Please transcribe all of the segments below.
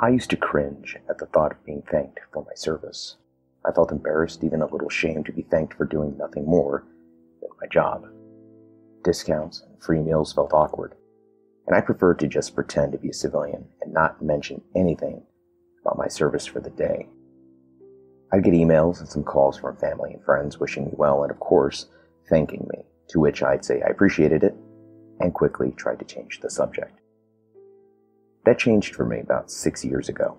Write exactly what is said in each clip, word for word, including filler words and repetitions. I used to cringe at the thought of being thanked for my service. I felt embarrassed, even a little ashamed, to be thanked for doing nothing more than my job. Discounts and free meals felt awkward, and I preferred to just pretend to be a civilian and not mention anything about my service for the day. I'd get emails and some calls from family and friends wishing me well and, of course, thanking me, to which I'd say I appreciated it and quickly tried to change the subject. That changed for me about six years ago,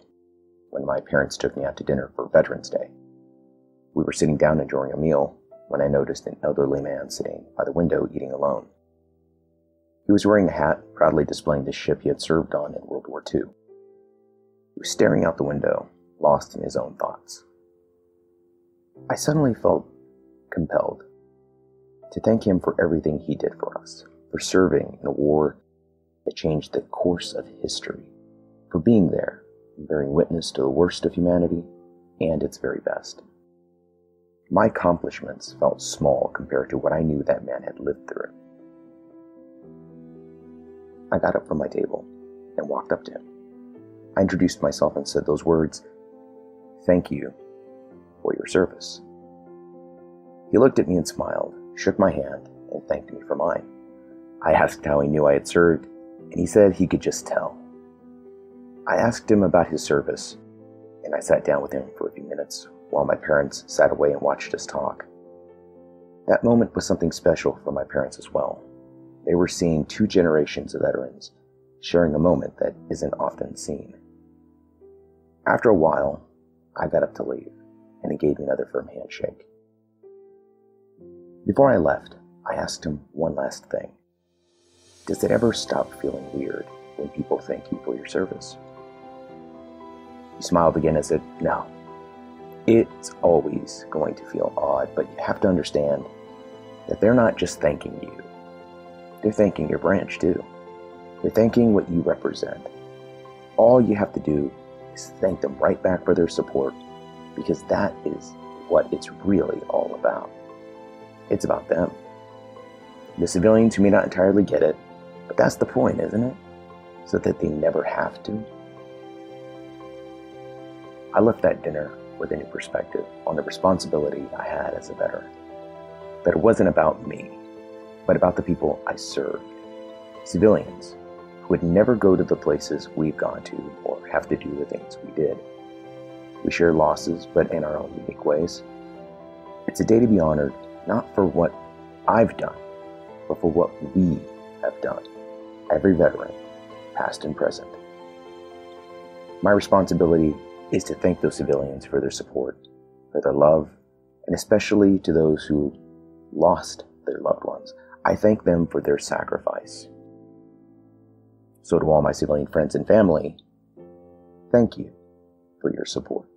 when my parents took me out to dinner for Veterans Day. We were sitting down enjoying a meal when I noticed an elderly man sitting by the window eating alone. He was wearing a hat, proudly displaying the ship he had served on in World War Two. He was staring out the window, lost in his own thoughts. I suddenly felt compelled to thank him for everything he did for us, for serving in a war that changed the course of history, for being there, bearing witness to the worst of humanity and its very best. My accomplishments felt small compared to what I knew that man had lived through. I got up from my table and walked up to him. I introduced myself and said those words, "Thank you for your service." He looked at me and smiled, shook my hand, and thanked me for mine. I asked how he knew I had served, and he said he could just tell. I asked him about his service, and I sat down with him for a few minutes while my parents sat away and watched us talk. That moment was something special for my parents as well. They were seeing two generations of veterans sharing a moment that isn't often seen. After a while, I got up to leave, and he gave me another firm handshake. Before I left, I asked him one last thing. Does it ever stop feeling weird when people thank you for your service? He smiled again and said, "No. It's always going to feel odd, but you have to understand that they're not just thanking you. They're thanking your branch, too. They're thanking what you represent. All you have to do is thank them right back for their support, because that is what it's really all about. It's about them. The civilians who may not entirely get it, but that's the point, isn't it? So that they never have to." I left that dinner with a new perspective on the responsibility I had as a veteran. That it wasn't about me, but about the people I served. Civilians who would never go to the places we've gone to or have to do the things we did. We share losses, but in our own unique ways. It's a day to be honored, not for what I've done, but for what we have done, every veteran, past and present. My responsibility is to thank those civilians for their support, for their love, and especially to those who lost their loved ones. I thank them for their sacrifice. So to all my civilian friends and family, thank you for your support.